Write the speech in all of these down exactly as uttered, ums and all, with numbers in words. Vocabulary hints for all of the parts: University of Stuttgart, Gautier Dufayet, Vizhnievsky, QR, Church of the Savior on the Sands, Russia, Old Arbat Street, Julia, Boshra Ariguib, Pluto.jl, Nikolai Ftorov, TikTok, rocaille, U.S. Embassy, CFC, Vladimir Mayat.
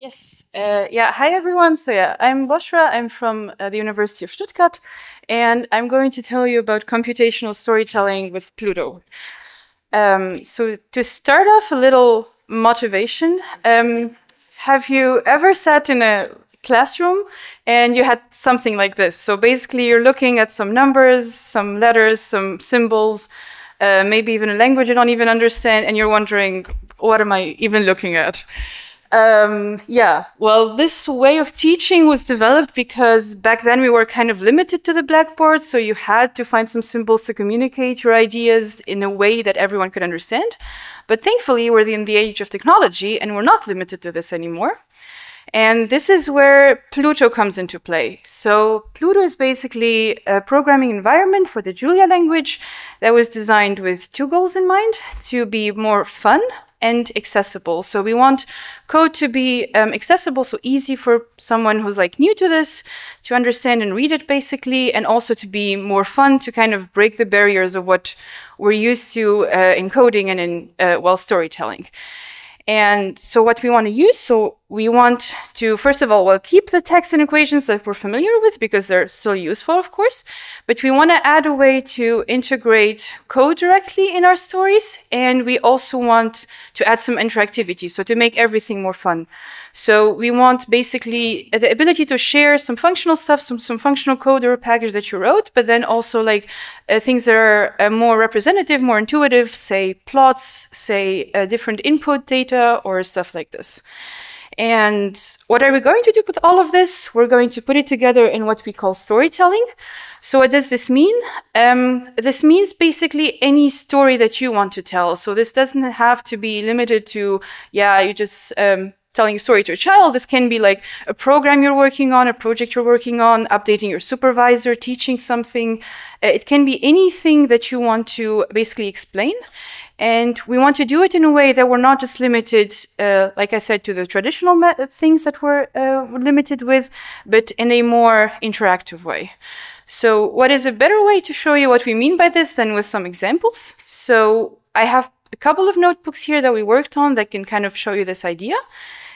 Yes. Uh, yeah. Hi, everyone. So yeah, I'm Boshra. I'm from uh, the University of Stuttgart, and I'm going to tell you about computational storytelling with Pluto. Um, so to start off, a little motivation. Um, have you ever sat in a classroom and you had something like this? So basically, you're looking at some numbers, some letters, some symbols, uh, maybe even a language you don't even understand, and you're wondering, what am I even looking at? Um, yeah, well, this way of teaching was developed because back then we were kind of limited to the blackboard, so you had to find some symbols to communicate your ideas in a way that everyone could understand. But thankfully, we're in the age of technology and we're not limited to this anymore. And this is where Pluto comes into play. So Pluto is basically a programming environment for the Julia language that was designed with two goals in mind: to be more fun and accessible. So we want code to be um, accessible, so easy for someone who's like new to this to understand and read it basically, and also to be more fun, to kind of break the barriers of what we're used to uh, in coding and in uh, well, storytelling. And so what we want to use, so we want to, first of all, well, keep the text and equations that we're familiar with because they're still useful, of course, but we want to add a way to integrate code directly in our stories. And we also want to add some interactivity, so to make everything more fun. So we want basically the ability to share some functional stuff, some, some functional code or a package that you wrote, but then also like uh, things that are uh, more representative, more intuitive, say plots, say uh, different input data or stuff like this. And what are we going to do with all of this? We're going to put it together in what we call storytelling. So what does this mean? Um, this means basically any story that you want to tell. So this doesn't have to be limited to, yeah, you just... Um, telling a story to a child. This can be like a program you're working on, a project you're working on, updating your supervisor, teaching something. It can be anything that you want to basically explain. And we want to do it in a way that we're not just limited, uh, like I said, to the traditional things that we're uh, limited with, but in a more interactive way. So what is a better way to show you what we mean by this than with some examples? So I have a couple of notebooks here that we worked on that can kind of show you this idea.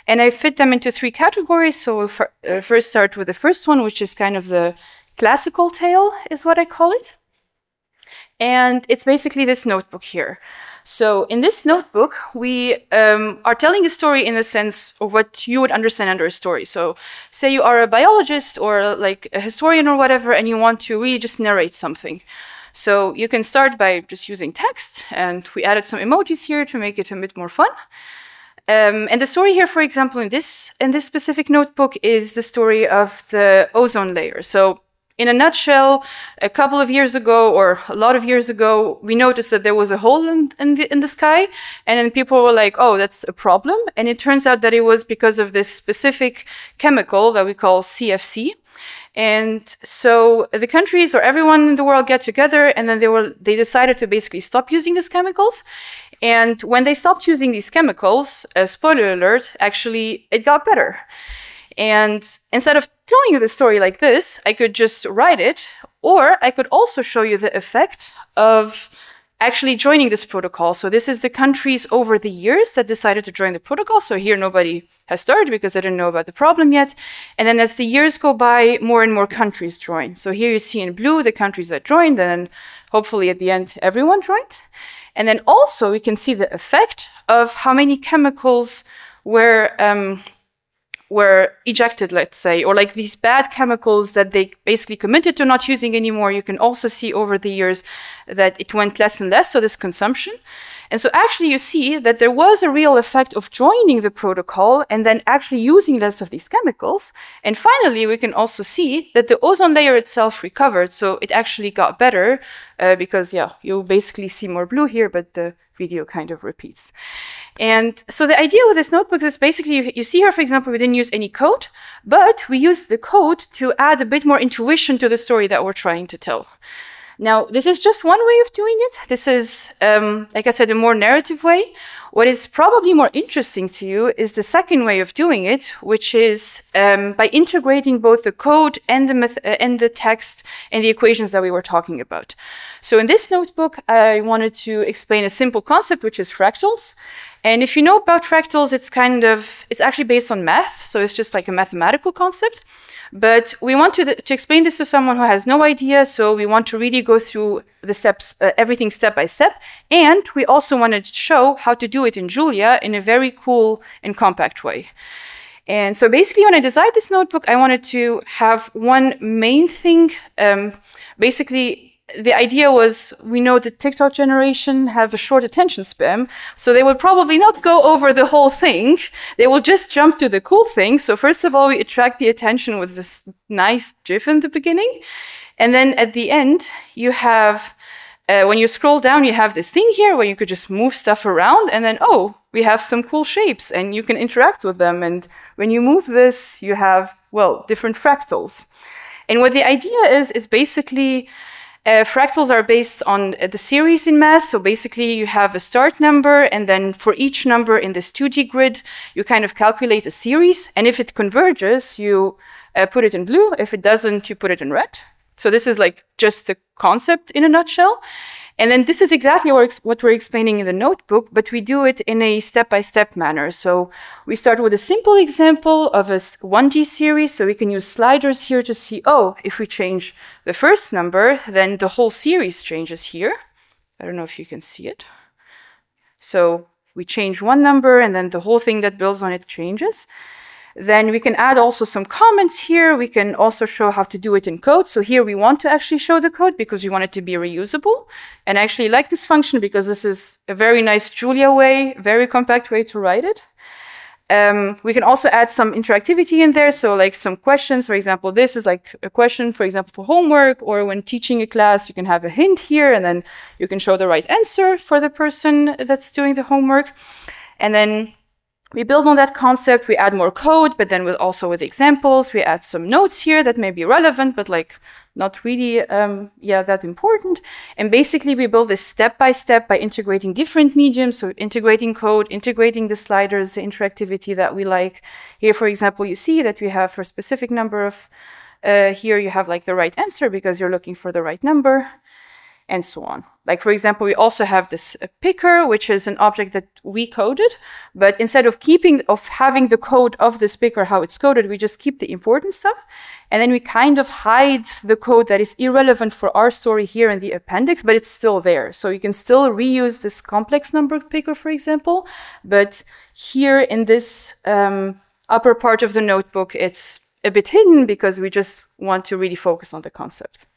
And I fit them into three categories. So we'll uh, first start with the first one, which is kind of the classical tale, is what I call it. And it's basically this notebook here. So in this notebook, we um, are telling a story in the sense of what you would understand under a story. So say you are a biologist or like a historian or whatever, and you want to really just narrate something. So you can start by just using text, and we added some emojis here to make it a bit more fun. Um, and the story here, for example, in this, in this specific notebook is the story of the ozone layer. So in a nutshell, a couple of years ago or a lot of years ago, we noticed that there was a hole in, in, the, in the sky, and then people were like, oh, that's a problem. And it turns out that it was because of this specific chemical that we call C F C. And so the countries or everyone in the world get together, and then they were they decided to basically stop using these chemicals. And when they stopped using these chemicals, uh, spoiler alert, actually it got better. And instead of telling you the story like this, I could just write it, or I could also show you the effect of actually joining this protocol. So this is the countries over the years that decided to join the protocol. So here nobody has started because they didn't know about the problem yet. And then as the years go by, more and more countries join. So here you see in blue the countries that joined, and hopefully at the end everyone joined. And then also we can see the effect of how many chemicals were um, were ejected, let's say, or like these bad chemicals that they basically committed to not using anymore. You can also see over the years that it went less and less, so this consumption. And so actually you see that there was a real effect of joining the protocol and then actually using less of these chemicals. And finally, we can also see that the ozone layer itself recovered, so it actually got better uh, because, yeah, you basically see more blue here, but the video kind of repeats. And so the idea with this notebook is basically, you, you see here, for example, we didn't use any code, but we used the code to add a bit more intuition to the story that we're trying to tell. Now, this is just one way of doing it. This is, um, like I said, a more narrative way. What is probably more interesting to you is the second way of doing it, which is um, by integrating both the code and the, meth and the text and the equations that we were talking about. So in this notebook, I wanted to explain a simple concept, which is fractals. And if you know about fractals, it's kind of, it's actually based on math. So it's just like a mathematical concept. But we want to, to explain this to someone who has no idea. So we want to really go through the steps, uh, everything step by step. And we also want to show how to do it in Julia in a very cool and compact way. And so basically when I designed this notebook, I wanted to have one main thing, um, basically. The idea was, we know the TikTok generation have a short attention span, so they will probably not go over the whole thing. They will just jump to the cool thing. So first of all, we attract the attention with this nice GIF in the beginning. And then at the end, you have, uh, when you scroll down, you have this thing here where you could just move stuff around and then, oh, we have some cool shapes and you can interact with them. And when you move this, you have, well, different fractals. And what the idea is, is basically, Uh, fractals are based on uh, the series in math. So basically you have a start number and then for each number in this two D grid, you kind of calculate a series. And if it converges, you uh, put it in blue. If it doesn't, you put it in red. So this is like just the concept in a nutshell. And then this is exactly what we're explaining in the notebook, but we do it in a step-by-step manner. So we start with a simple example of a one D series. So we can use sliders here to see, oh, if we change the first number, then the whole series changes here. I don't know if you can see it. So we change one number and then the whole thing that builds on it changes. Then we can add also some comments here. We can also show how to do it in code. So here we want to actually show the code because we want it to be reusable. And I actually like this function because this is a very nice Julia way, very compact way to write it. Um, we can also add some interactivity in there. So like some questions, for example, this is like a question, for example, for homework or when teaching a class, you can have a hint here and then you can show the right answer for the person that's doing the homework. And then we build on that concept, we add more code, but then with also with examples, we add some notes here that may be relevant, but like not really, um, yeah, that important. And basically we build this step by step by integrating different mediums. So integrating code, integrating the sliders, the interactivity that we like. Here, for example, you see that we have for a specific number of, uh, here you have like the right answer because you're looking for the right number. And so on. Like, for example, we also have this uh, picker, which is an object that we coded, but instead of keeping, of having the code of this picker, how it's coded, we just keep the important stuff. And then we kind of hide the code that is irrelevant for our story here in the appendix, but it's still there. So you can still reuse this complex number picker, for example, but here in this um, upper part of the notebook, it's a bit hidden because we just want to really focus on the concept.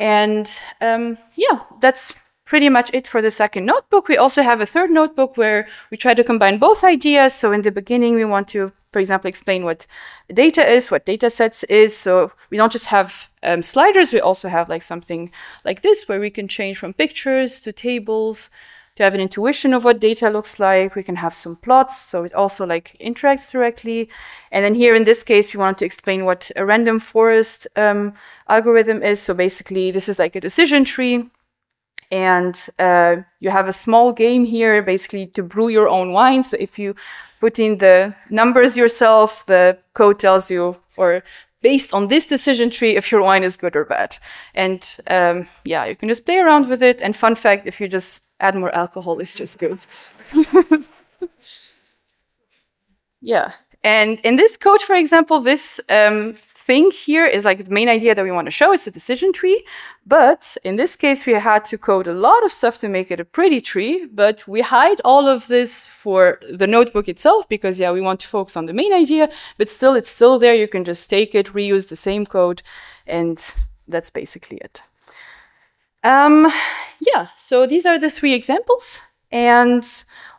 And um, yeah, that's pretty much it for the second notebook. We also have a third notebook where we try to combine both ideas. So in the beginning, we want to, for example, explain what data is, what data sets is. So we don't just have um, sliders. We also have like something like this where we can change from pictures to tables to have an intuition of what data looks like. We can have some plots, so it also like interacts directly. And then here in this case, we wanted to explain what a random forest um, algorithm is. So basically, this is like a decision tree. And uh, you have a small game here, basically to brew your own wine. So if you put in the numbers yourself, the code tells you, or based on this decision tree, if your wine is good or bad. And um, yeah, you can just play around with it. And fun fact, if you just add more alcohol, it's just good. Yeah. And in this code, for example, this um, thing here is like the main idea that we want to show. It's a decision tree. But in this case, we had to code a lot of stuff to make it a pretty tree. But we hide all of this for the notebook itself because, yeah, we want to focus on the main idea. But still, it's still there. You can just take it, reuse the same code. And that's basically it. Um, yeah, so these are the three examples. And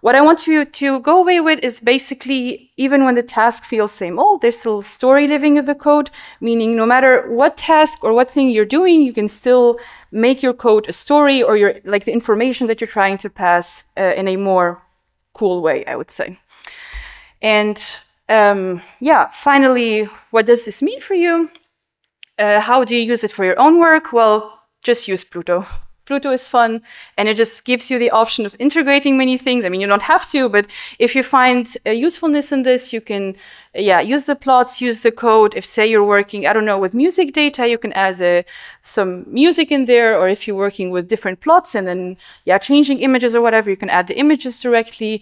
what I want you to go away with is basically, even when the task feels same old, there's still story living in the code, meaning no matter what task or what thing you're doing, you can still make your code a story or your, like the information that you're trying to pass uh, in a more cool way, I would say. And um, yeah, finally, what does this mean for you? Uh, how do you use it for your own work? Well, just use Pluto. Pluto is fun, and it just gives you the option of integrating many things. I mean, you don't have to, but if you find a usefulness in this, you can, yeah, use the plots, use the code. If, say, you're working, I don't know, with music data, you can add uh, some music in there, or if you're working with different plots and then, yeah, changing images or whatever, you can add the images directly.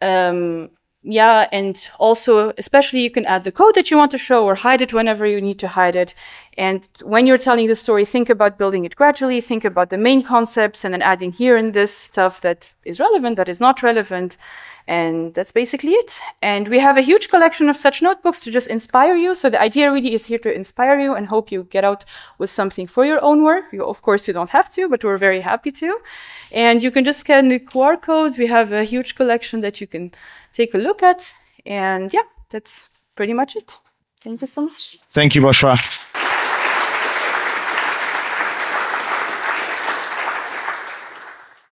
Um, Yeah, and also, especially, you can add the code that you want to show or hide it whenever you need to hide it. And when you're telling the story, think about building it gradually, think about the main concepts, and then adding here and this stuff that is relevant, that is not relevant. And that's basically it. And we have a huge collection of such notebooks to just inspire you. So the idea really is here to inspire you and hope you get out with something for your own work. You, of course, you don't have to, but we're very happy to. And you can just scan the Q R code. We have a huge collection that you can take a look at. And yeah, that's pretty much it. Thank you so much. Thank you, Bushra.